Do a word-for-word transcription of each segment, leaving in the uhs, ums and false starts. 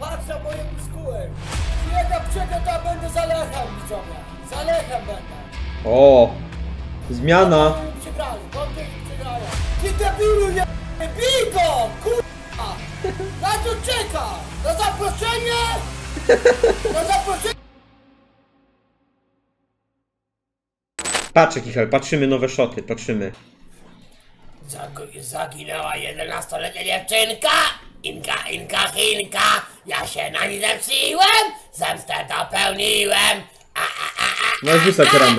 Patrzę moje muskuły! Jego przygota będę zalechał, widzowie! Zalechał będę! O! Zmiana! Przegrali, bądź przegrali! Ty debilu, je... Bij go! Kurwa! Na co czeka? Na zaproszenie? Na zaproszenie? Patrzcie, Kichel, patrzymy nowe szoty, patrzymy. Zaginęła jedenastoletnia dziewczynka! Inka, Inka, Chinka! Ja się na niej zepsiłem! Zemstę dopełniłem! A, a, a, a, a, a, a,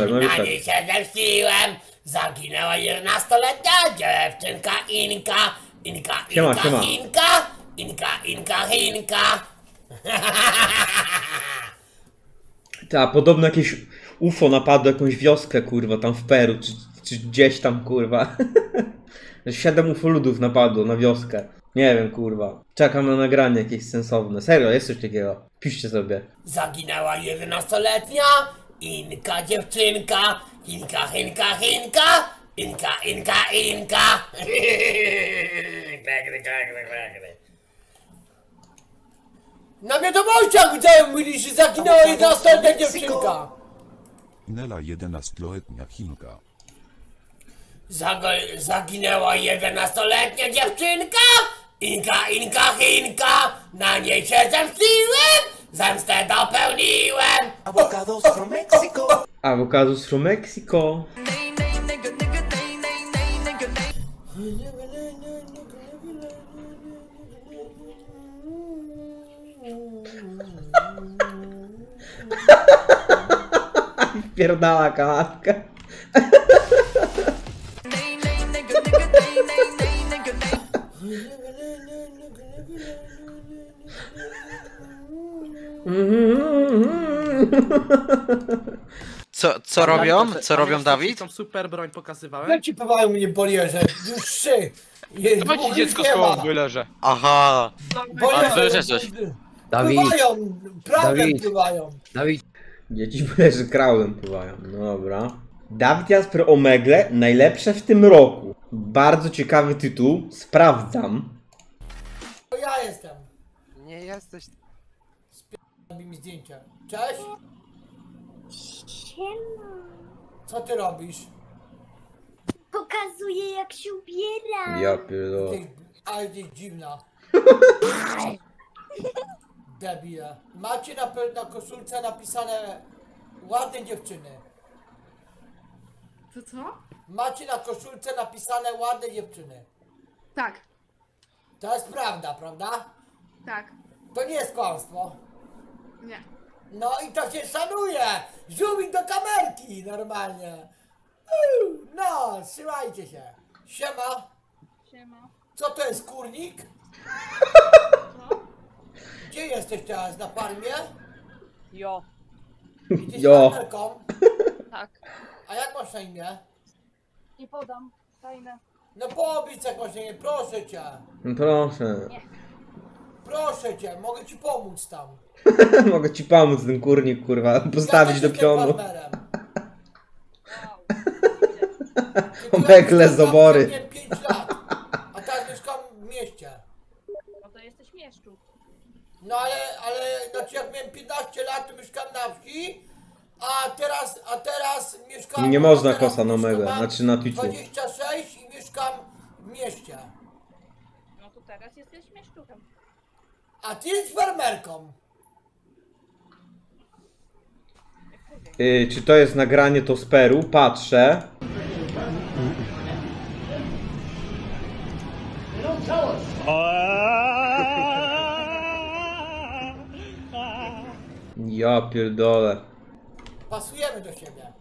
a, na niej się zepsiłem! Zaginęła jedenastoletnia dziewczynka! Inka, Inka, Inka, Chinka! Inka, Inka, Chinka! Ta, podobno jakieś U F O napadło jakąś wioskę, kurwa, tam w Peru, czy, czy gdzieś tam, kurwa. Siedem U F O ludów napadło na wioskę. Nie wiem, kurwa. Czekam na nagranie jakieś sensowne. Serio, jest coś takiego. Piszcie sobie. Zaginęła jedenastoletnia Inka dziewczynka. Inka, Inka, Inka. Inka, Inka, Inka. Na wiadomościach widziałem, mówili, że zaginęła jedenastoletnia dziewczynka. Ginęła jedenastoletnia Chinka. Zaginęła jedenastoletnia dziewczynka! Inka, Inka, Chinka! Na niej się zemściłem! Zemstę dopełniłem! Avocados from Mexico! Avocados from Mexico! Pierdala kalatka! Co, co robią? Co robią, Dawid? Tam super broń pokazywałem. Ja ci powałem, mnie boli, że już trzy. To ci dziecko z koło w bojlerze. Aha. A co jeszcze coś? Dawid. Pływają, prawem pływają. Dawid. Dzieci w bojlerze krałem pływają. Dobra. Dawid Jasper o Megle, najlepsze w tym roku. Bardzo ciekawy tytuł. Sprawdzam. To ja jestem. Nie jesteś. Robi mi zdjęcia. Cześć! Siema! Co ty robisz? Pokazuję, jak się ubieram! Ja pierdolę. Ale ty dziwna. Debile. Macie na, na koszulce napisane ładne dziewczyny. To co? Macie na koszulce napisane ładne dziewczyny. Tak. To jest prawda, prawda? Tak. To nie jest kłamstwo. Nie. No i to się szanuje! Żółwik do kamerki normalnie! Uuu, no, trzymajcie się! Siema! Siema! Co to jest kurnik? Co? Gdzie jesteś teraz? Na farmie? Jo! Idziesz jo. Kamerką? Tak. A jak masz na imię? Nie podam, tajne. No powiedz jak masz na imię, proszę cię! Proszę. Nie. Proszę cię, mogę ci pomóc tam. Mogę ci pomóc ten kurnik, kurwa, postawić ja do pionu. O Megle z obory. pięć lat, a teraz mieszkam w mieście. No to jesteś mieszczu. No ale, ale, znaczy jak miałem piętnaście lat, to mieszkam na wsi, a teraz, a teraz mieszkam... Nie można kosa na Megle, znaczy na Twitchu. dwadzieścia sześć i mieszkam w mieście. No to teraz jesteś mieszczuchem. A ty z farmerką. Yy, czy to jest nagranie to z Peru? Patrzę. Ja pierdolę. Pasujemy do siebie.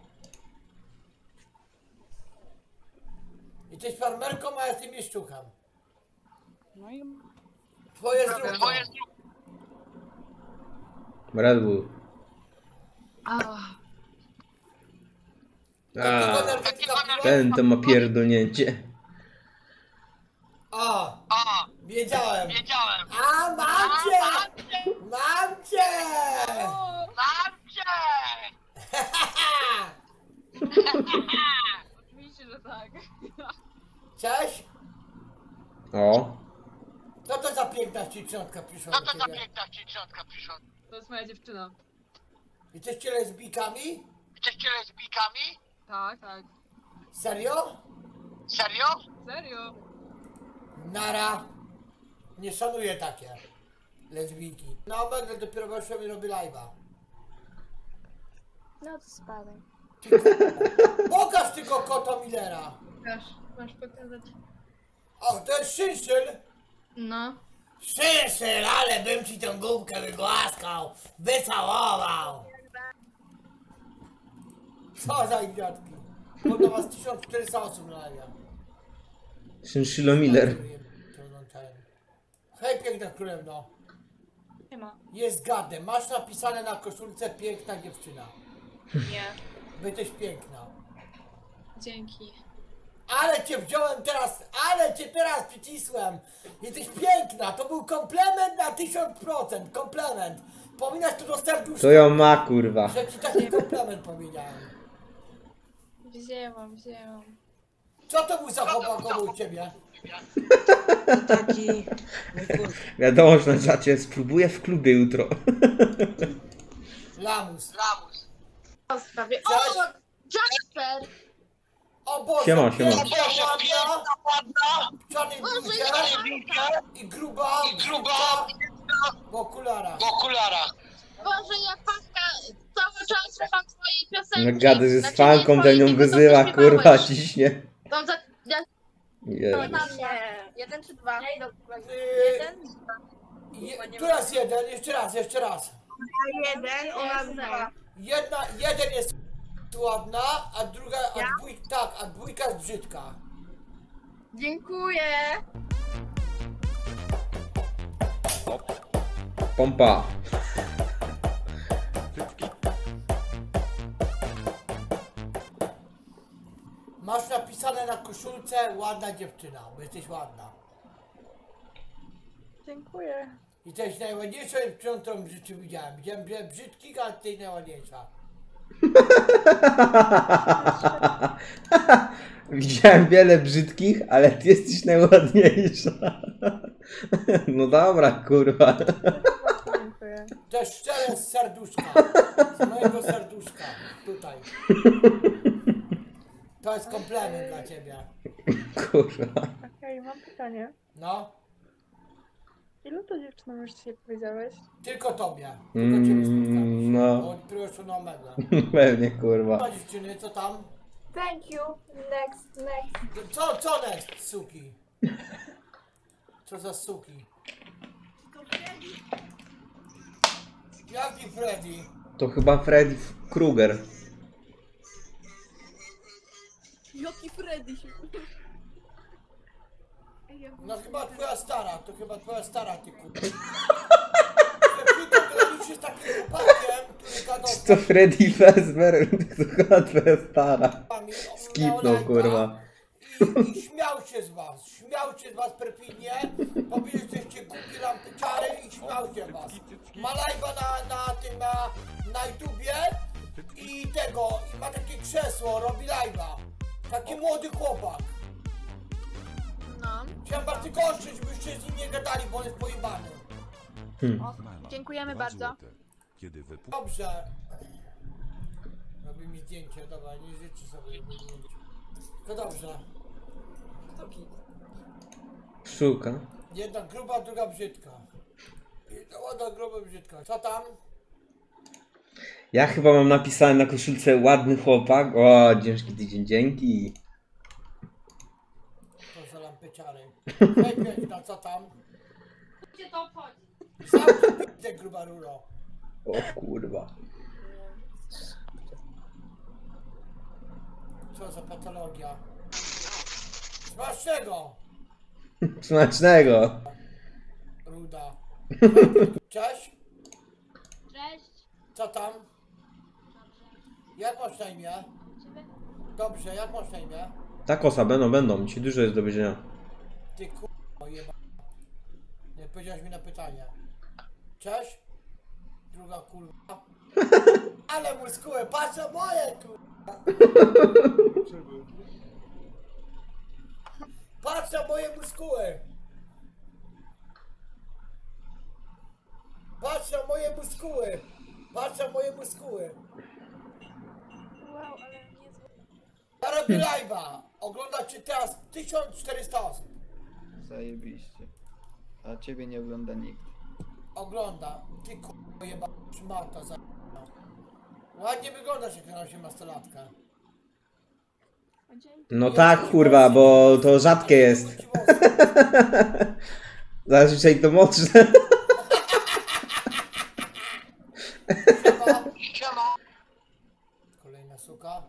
Jesteś farmerką, a ja tym mieszczuchem. No i... Twoje zdrowie. Red Bull. Ah. A, ten to ma pierdolnięcie. O! Wiedziałem! Wiedziałem! A, mam cię! Mam cię! Mam cię! Oczywiście, że tak. Cześć! O! Co to za piękna dziewczynka piszą? Co to za piękna dziewczynka piszą? To jest moja dziewczyna. Jesteście lesbikami? Jesteście lesbikami? Tak, tak. Serio? Serio? Serio. Nara. Nie szanuję takie lesbijki. No będę dopiero właśnie mi robi live'a. No to spadaj. Pokaż tylko kota Millera. Pokaż, masz pokazać. O, to jest Szynszyl? No. Szynszyl, ale bym ci tą gumkę wygłaskał, wycałował. Co za idiotki? Bo do was tysiąc czterysta osób na live. Szynszylo Miller. Hej, piękna królewno. Nie ma. Jest gadem. Masz napisane na koszulce piękna dziewczyna. Nie. Byteś piękna. Dzięki. Ale cię wziąłem teraz, ale cię teraz przycisłem. Jesteś piękna. To był komplement na tysiąc procent. Komplement. Pominasz to do serduszka. To ją ma, kurwa. Że ci taki komplement pominałem. Wzięłam, wzięłam. Co to był za chłopak koło ciebie? Taki... Wiadomo, że na czacie spróbuję w klubie jutro. Lamus, Lamus. O, sprawie... O, Jasper! O Boże, siema, siema. Piękna, ładna, ładna, czarny winka i gruba, i gruba w okularach. Boże, jak paska... Cały czas słucham twojej piosenki. No gady, że z fanką ze mną wyzywa, kurwa, ciśnie. Tam za... Ja... Jezus. Jeden czy dwa? Ja idę, jeden czy dwa? Tu raz jeden, jeszcze raz, jeszcze raz. Jeden, ona dwa. Jedna, jeden jest ładna, a druga, a ja? dwój... tak, a dwójka jest brzydka. Dziękuję. Pompa. Masz napisane na koszulce ładna dziewczyna, bo jesteś ładna. Dziękuję. Jesteś najładniejszą dziewczyną, którą w życiu widziałem. Widziałem brzydkich, ale jesteś najładniejsza. Widziałem wiele brzydkich, ale ty jesteś najładniejsza. No dobra, kurwa. Dziękuję. To jest szczere z serduszka. Z mojego serduszka. Tutaj. To jest komplement dla ciebie. Kurwa. Okej, okay, mam pytanie. No? Ilu to dziewczynom już dzisiaj powiedziałeś? Tylko tobie. Tylko mm, ciebie spotkałeś. No. Odpryłeś na omega. Pewnie, kurwa. Co dziewczyny, co tam? Thank you. Next, next. Co, co next, suki? Co za suki? To Freddy. Jaki Freddy? To chyba Freddy Krueger. Jaki Freddy się... No chyba twoja stara, to chyba twoja stara, ty kurwa. Czy to Freddy Fazbear? To chyba twoja stara. Skipnął, kurwa. I, I śmiał się z was, śmiał się z was perfidnie. Powiedział, że jesteście głupi lampyciary i śmiał się z was. Ma live'a na, na tym, na, na YouTubie i tego, i ma takie krzesło, robi live'a. Taki młody chłopak. No. Chciałem bardzo kończyć, byście z nim nie gadali, bo on jest pojebany. Hmm. O, dziękujemy bardzo. Dobrze. Robi mi zdjęcie, dobra, nie życzy sobie robię zdjęcie. No dobrze. Kto git? Pszczółka. Jedna gruba, druga brzydka. Jedna ładna, gruba, brzydka. Co tam? Ja chyba mam napisane na koszulce ładny chłopak. O, ciężki tydzień, dzięki. To za lampeciary. Piękna, co tam? Gdzie to obchodzi? Zamknij gruba ruro. O kurwa. Co za patologia. Smacznego! Smacznego! Ruda. Cześć? Cześć. Co tam? Jak masz na imię? Dobrze, jak masz na imię? Takosa, będą, będą. Ci dużo jest do widzenia. Ty k***o jeba. Nie powiedziałeś mi na pytanie. Cześć? Druga kurwa. Ale mózgułe, patrz na moje kurwa. Patrz na moje mózgułe. Patrz na moje muskuły! Patrz na moje muskuły! Wow, ale niezłe. Ja robię live'a! Ogląda cię teraz tysiąc czterysta osób! Zajebiście. A ciebie nie ogląda nikt. Ogląda. Ty k***o jeba, Marta za... Ładnie wyglądasz jak na osiemnastolatka. No tak kurwa, bo to rzadkie jest. Zazwyczaj to mocne. Kolejna suka.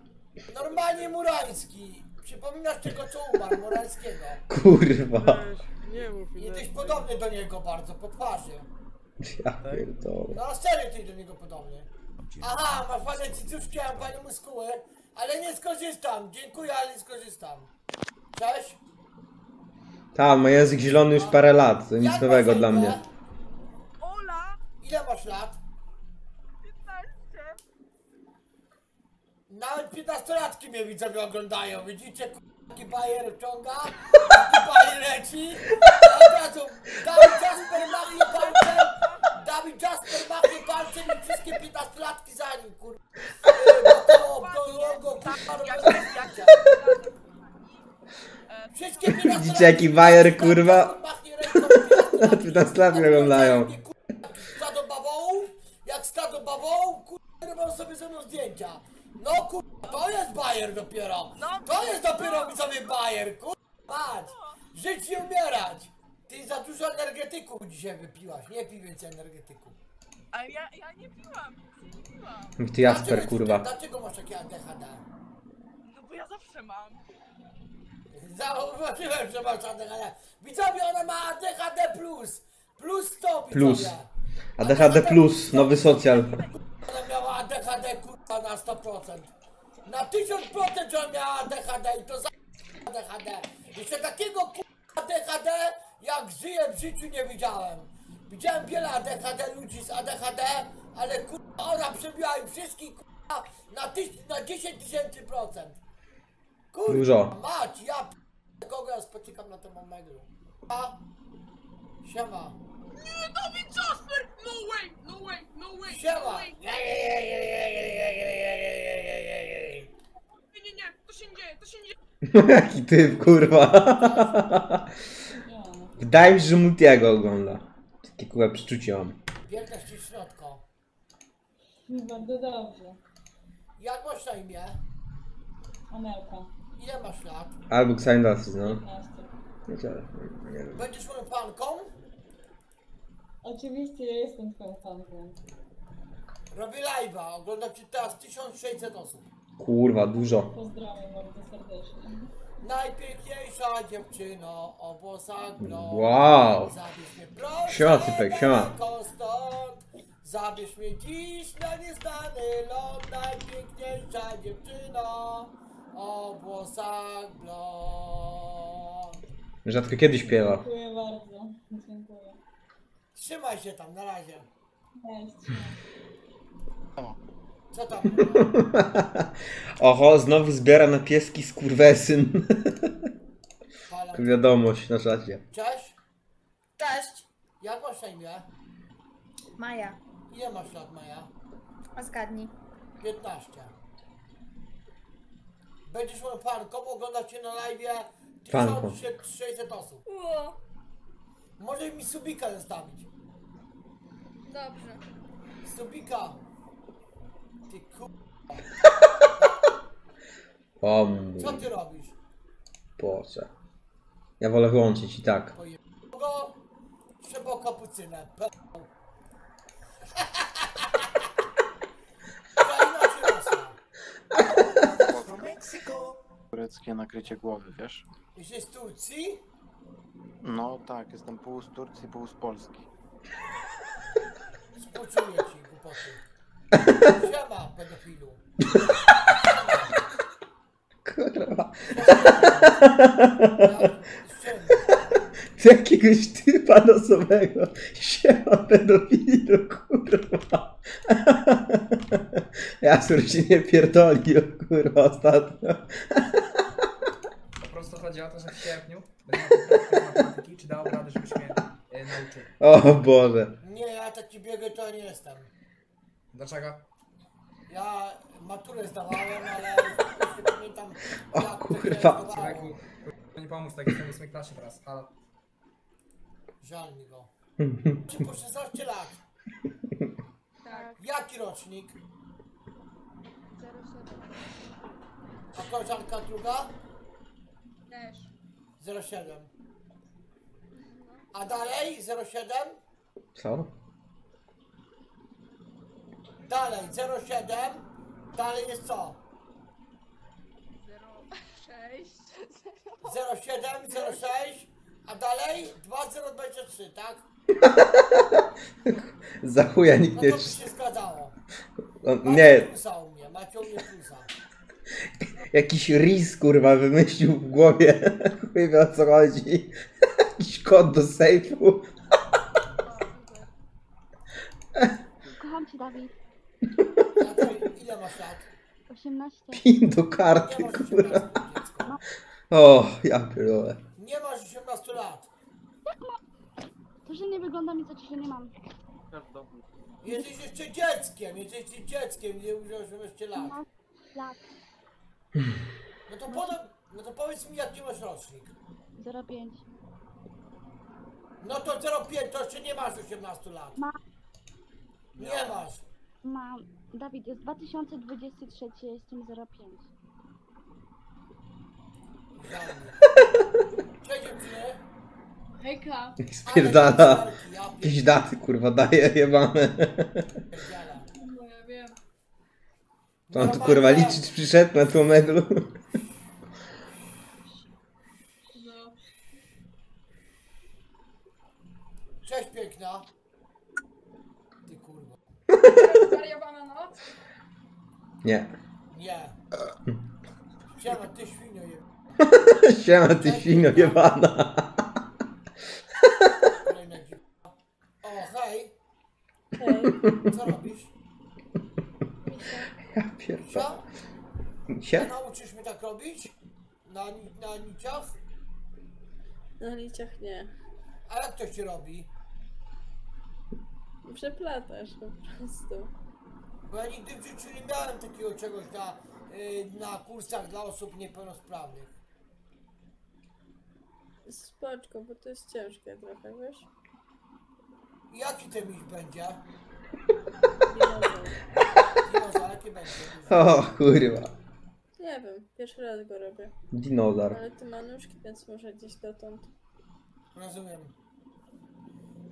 Normalnie Murański. Przypominasz tego, co umarł, Murańskiego. Kurwa. Jesteś podobny do niego bardzo, po twarzy. Ja pierdolę. No serio ty do niego podobny. Aha, masz fajne cycuszki, mam fajne muskuły. Ale nie skorzystam, dziękuję, ale nie skorzystam. Cześć. Ta, ma język zielony już parę lat, to nic nowego dla mnie. Ola! Ile masz lat? Nawet piętnastolatki mnie widzowie oglądają, widzicie? K***ki bajer wciąga, k***ki bajer leci, a od razu Dawid Jasper machnie palcem, Dawid Jasper machnie palcem i wszystkie piętnastolatki za nim, kurwa. Wszystkie piętnastolatki widzicie jaki bajer, kurwa? Od piętnastolatki oglądają. Stado bawołów, jak stado bawołów, kurwa, robią sobie ze mną zdjęcia. No kurwa, to jest bajer dopiero! To jest dopiero mi sobie bajer, kurwa! Patrz! Żyć i umierać! Ty za dużo energetyków dzisiaj wypiłaś, nie pij więcej energetyków. Ale ja, ja nie piłam, nie piłam. Ty Jasper, kurwa. Dlaczego masz takie A D H D? No bo ja zawsze mam. Zauważyłem, że masz A D H D. Widzowie, ona ma A D H D plus. Plus, plus sto, plus. A D H D plus, plus, nowy socjal. Ona miała A D H D, kurwa, na sto procent. Na tysiąc procent że ona miała A D H D i to za A D H D. Jeszcze takiego kurwa A D H D, jak żyję w życiu, nie widziałem. Widziałem wiele A D H D ludzi z A D H D, ale kurwa ona przebiła ich wszystkich kurwa na, na dziesięć tysięcy procent. Kurwa, dużo. Mać, ja kogo ja spotykam na tym omeglu. A? Siema. Nie, Dawid Jasper! No way, no way, no way! Siema! No way. Nie, nie, nie, nie, nie, nie, nie, to się nie dzieje, to się nie dzieje! Jaki typ, kurwa! Wydaje mi się, że Multiego ogląda. Takie kurwa przeczucie mam. Wielka ścisznotko. Bardzo dobrze. Jak masz na imię? Amelka. Ile masz lat? Albo Xandasis, no. Będziesz moją fanką? Oczywiście, ja jestem twoją fanką. Robię live'a, ogląda cię teraz tysiąc sześćset osób. Kurwa, dużo. Pozdrawiam bardzo serdecznie. Najpiękniejsza dziewczyno o włosach blond. Wow. Zabierz mnie proszę, siema, typek, siema. Zabierz mnie dziś na nieznany ląd. Najpiękniejsza dziewczyno o włosach blond. Rzadko kiedy śpiewa. Dziękuję bardzo, dziękuję. Trzymaj się tam, na razie. Co tam? Oho, znowu zbiera na pieski skurwesyn. Wiadomość na czacie. Cześć. Cześć. Jak masz na imię? Maja. Ile masz lat, Maja? A zgadnij. piętnaście. Będziesz moją fanką, oglądać cię na live tysiąc sześćset osób. Uo. Może mi subika zostawić. Dobrze. Subika. Ty kurwa. Co ty robisz? Boże. Ja wolę wyłączyć i tak. Pojebło. Trzeba kapucynę. Mexico. Tureckie nakrycie głowy, wiesz? Jesteś z Turcji? No tak, jestem pół z Turcji, pół z Polski. Współczuję ci, głupoty. Siema, pedofilu. Kurwa. Jakiegoś typa nosowego. Siema, pedofilu, kurwa. Jasur się nie pierdolił, kurwa, ostatnio. Po prostu chodzi o to, że w sierpniu będziemy matematyki, czy dałoby radę, żebyś mnie e, nauczył. O Boże. Nie, ja taki biegły to nie jestem. Dlaczego? Ja maturę zdawałem, ale nie pamiętam... O ja kurwa. Nie pomóż, tak jestem w ósmej klasie teraz, halo. Żal mi go. Czy po szesnaście lat? Tak. Jaki rocznik? zero siedem. A koleżanka druga? Też. zero siedem. A dalej? zero siedem? Co? Dalej, zero siedem. Dalej jest co? zero sześć. zero siedem, zero sześć. A dalej? dwa zero dwadzieścia trzy, tak? Za chuja nikt nie... No to by się zgadzało. No, nie. Macie u mnie, macie u mnie plusa. Jakiś ris, kurwa, wymyślił w głowie. Chuj wie, o co chodzi. Jakiś kod do sejfu. Kocham cię, Dawid. A to ile masz lat? osiemnaście. Pin do karty, kurwa. O, ja pierdolę. Nie masz osiemnaście lat. Jak mam? To, że nie wygląda mi, to ci się nie mam. Jesteś jeszcze dzieckiem, jesteś dzieckiem, nie używasz osiemnaście lat. lat. No to, podam, no to powiedz mi, jaki masz rocznik? zero pięć. No to zero pięć, to jeszcze nie masz osiemnaście lat. Mam. Nie masz. Mam. Dawid, jest dwa tysiące dwudziesty trzeci, ja jestem zero pięć. Hejka. Spierdala. Jakieś daty, kurwa, daje jebane. No ja wiem. To on tu, kurwa, liczyć przyszedł na tym medlu. No. Cześć, piękna. Ty, kurwa. Zariabana noc? Nie. Nie. Siema, ty świnio jebana. Siema, ty świnio jebana. O, hej. Hej. Co robisz? Ja pierdolę. Misia? Nauczysz mnie tak robić? Na, na niciach? Na niciach nie. A jak to się robi? Przeplatasz po prostu. Bo ja nigdy w życiu nie miałem takiego czegoś na, na kursach dla osób niepełnosprawnych. Spoczko, bo to jest ciężkie trochę, wiesz? Jaki ten miś będzie? Dinozaur. Dinozaur, jaki będzie? O kurwa. Nie wiem, pierwszy raz go robię. Dinozaur. Ale ty ma nóżki, więc może gdzieś dotąd. Rozumiem.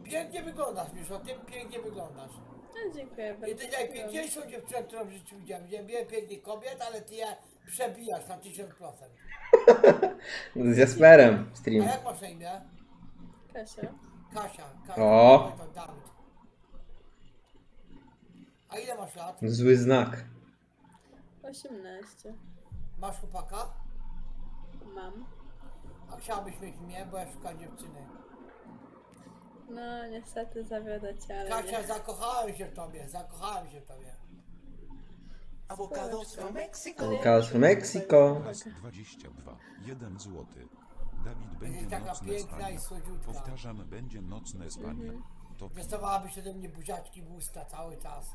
Pięknie wyglądasz, Miszo, tym pięknie wyglądasz. No, dziękuję bardzo. Jedynie najpiękniejszą dziewczynę, którą w życiu widziałem. Widziałem wiele pięknych kobiet, ale ty je przebijasz na tysiąc procent. Z Jasperem stream. A jak masz na imię? Kasia. Kasia, Kasia. O. A ile masz lat? Zły znak. osiemnaście. Masz chłopaka? Mam. A chciałabyś mieć mnie, bo ja szukam dziewczyny. No, niestety zawiodę cię, ale Kasia, nie. Zakochałem się w tobie, zakochałem się w tobie. Avocados from Mexico. Avocados from Mexico. dwadzieścia dwa, jeden złoty. Dawid, będzie taka nocne spanie. Powtarzam, będzie nocne spanie. Wystawałabyś ode mnie buziaczki w usta cały czas.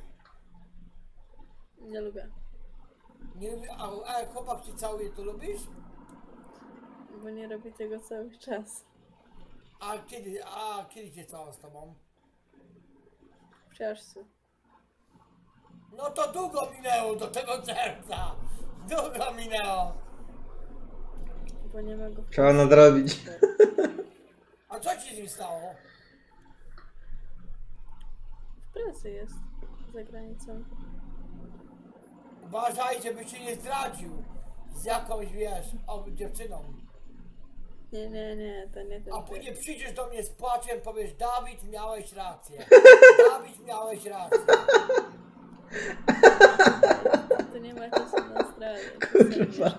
Nie lubię. Nie lubię, a, a jak chłopak ci całuje, to lubisz? Bo nie robię tego cały czas. A kiedy, a kiedy cię cało z tobą? W czerwcu. No to długo minęło do tego czerwca. Długo minęło. Bo nie ma go... Trzeba nadrobić. A co ci z nim stało? W pracy jest. Za granicą. Uważaj, żeby się nie zdradził. Z jakąś, wiesz, dziewczyną. Nie, nie, nie, to nie ten. A później przyjdziesz do mnie z płaczem, powiesz: Dawid, miałeś rację. Dawid, miałeś rację. To nie ma czasu na stronę. Kurwa.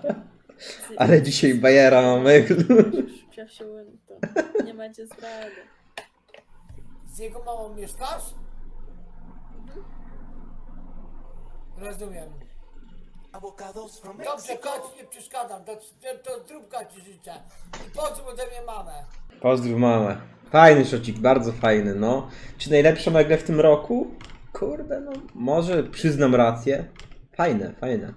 Ale dzisiaj bajera mamy. Nie macie sprawy. Z jego mamą mieszkasz? Mhm. Rozumiem. Dobrze, koć, nie przeszkadzam. To, to zróbka ci życzę. I pozdrów ode mnie mamę. Pozdrów mamę. Fajny szocik, bardzo fajny, no. Czy najlepsza megle w tym roku? Kurde, no. Może przyznam rację. Fajne, fajne.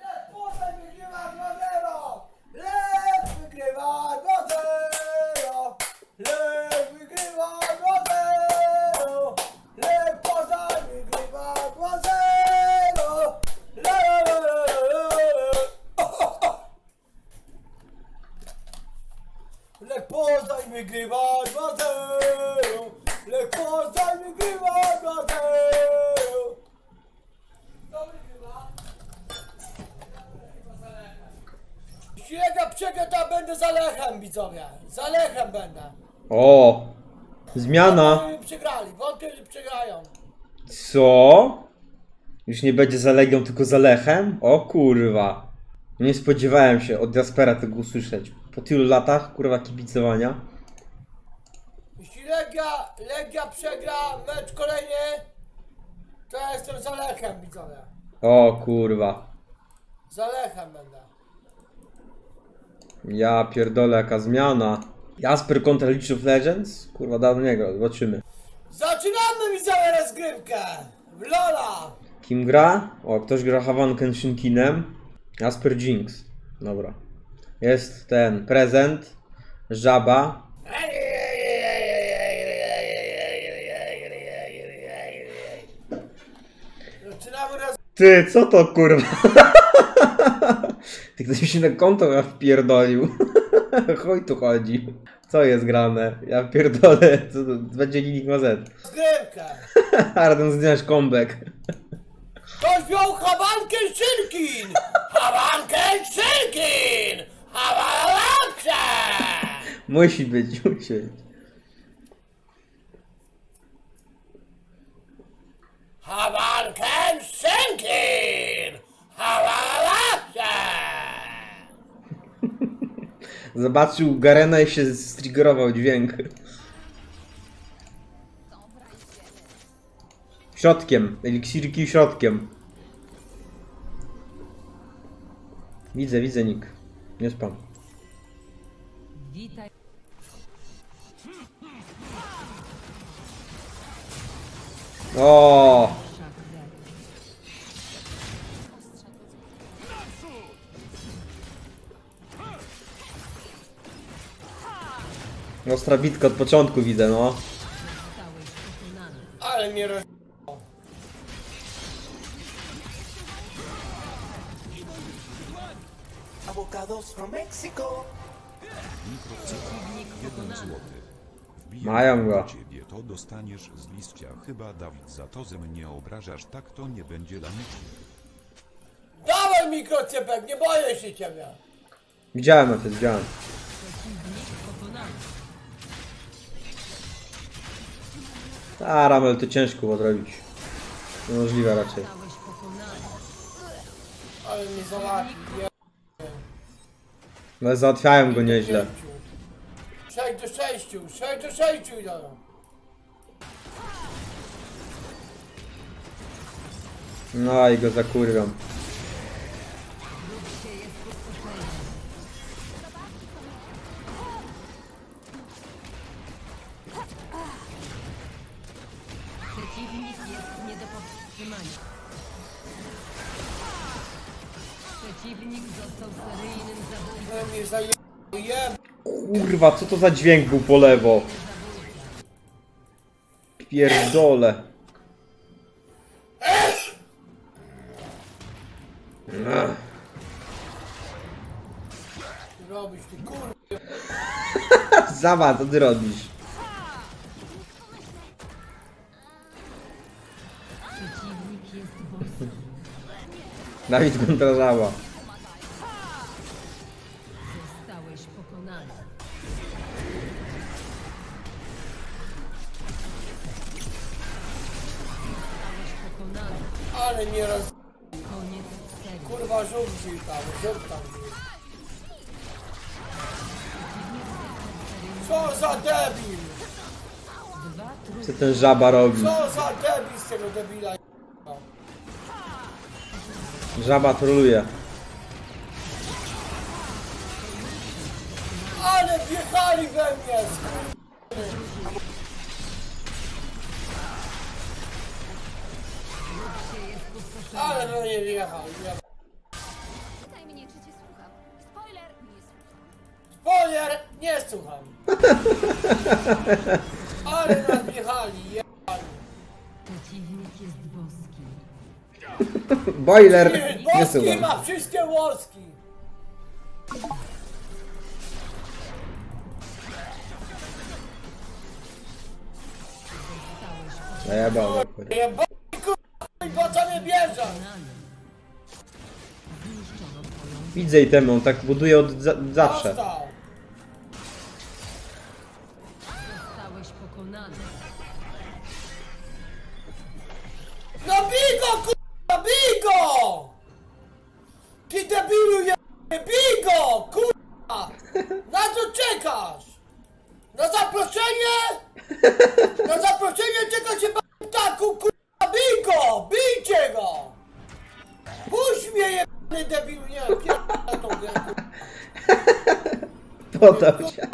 O! Zmiana! Przegrali, wątpię, że przegrają. Co? Już nie będzie za Legią, tylko za Lechem? O kurwa. Nie spodziewałem się od Jaspera tego usłyszeć. Po tylu latach, kurwa, kibicowania. Jeśli Legia, Legia przegra mecz kolejny, to ja jestem za Lechem, widzowie. O kurwa. Za Lechem będę. Ja pierdolę, jaka zmiana. Jasper kontra League of Legends? Kurwa, dawnego, zobaczymy. Zaczynamy widzowie rozgrywkę! W Lola! Kim gra? O, ktoś gra Hawanken Shinkinem. Jasper Jinx. Dobra. Jest ten prezent. Żaba. Zaczynamy roz... Ty, co to kurwa? Ty ktoś mi się na konto wpierdolił. Chuj tu chodzi. Co jest grane? Ja pierdolę. Co to? dwadzieścia giga zet. Zgrywka. Arden zdjąłeś comeback. Ktoś wziął Hawankę Szynkin! Hawankę Szynkin! Hawankę! Musi być, musi być. Hawankę Szynkin! Hawankę! Zobaczył Garena i się striggerował dźwięk. Środkiem, eliksirki środkiem. Widzę, widzę Nick. Nie spam. Witaj. O! Ostra bitka od początku widzę, no. Ale mnie roz... Avocados from Mexico. Mają go. Ciebie to dostaniesz z liścia. Chyba Dawid za to ze mnie obrażasz, tak to nie będzie dla mnie. Dawaj mikrocypek, nie boję się ciebie. Widziałem na to, widziałem. A Ramel to ciężko podrobić. Niemożliwe raczej. Ale nie załatwiłem. No załatwiałem go nieźle. sześć do sześciu, sześć do sześciu idą. No i go zakurwiam. Kurwa, co to za dźwięk był po lewo? Pierdole. Zawa, co ty robisz? Dawid kontra Zawa. ale mnie roz... Kurwa, żółci tam, żółci tam. Co za debil! Co ten żaba robi? Co za debil z tego debila? Żaba troluje. Ale wjechali we mnie! Ale no nie wjechał, nie. Pytaj mnie, czy cię słucham. Spoiler, nie słucham. Spoiler, nie słucham. Ale nas wjechali, jechali. Przeciwnik jest boski. Boiler, nie słucham. Boski ma wszystkie łoski. Jebał, jebał, kurwa, co mnie bierze? Widzę i temu, on tak buduje od za zawsze. Zostałeś pokonany. No bij go, kurwa, bij go! Ty debilu, jebany, bij go, kurwa! Na co czekasz? Na zaproszenie? Na zaproszenie czeka się b***** taku k***a, bij go! Bijcie go! Puść mnie jebany debil, nie pierdolę tą grę k***a. Podał się.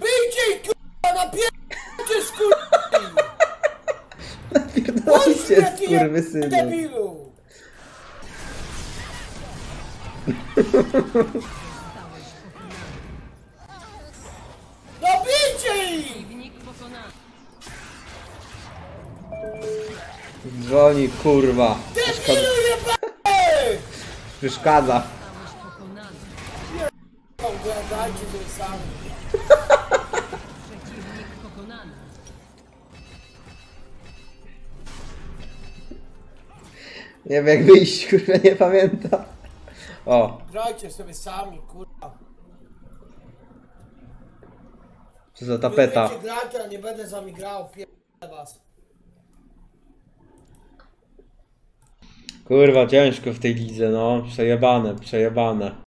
Bijcie k***a, napierdolcie z k***a! Puść mnie ty jebany debilu! No bijcie ich! Dzwoni kurwa! Przeszkadza! Przeszkadza! Przeciwnik pokonany! Nie wiem jak wyjść, kurwa, nie pamiętam. O! Grajcie sobie sami, kurwa! Co za tapeta? Nie grajcie, ja nie będę z wami grał, pierdolę was! Kurwa, ciężko w tej lidze, no. Przejebane, przejebane.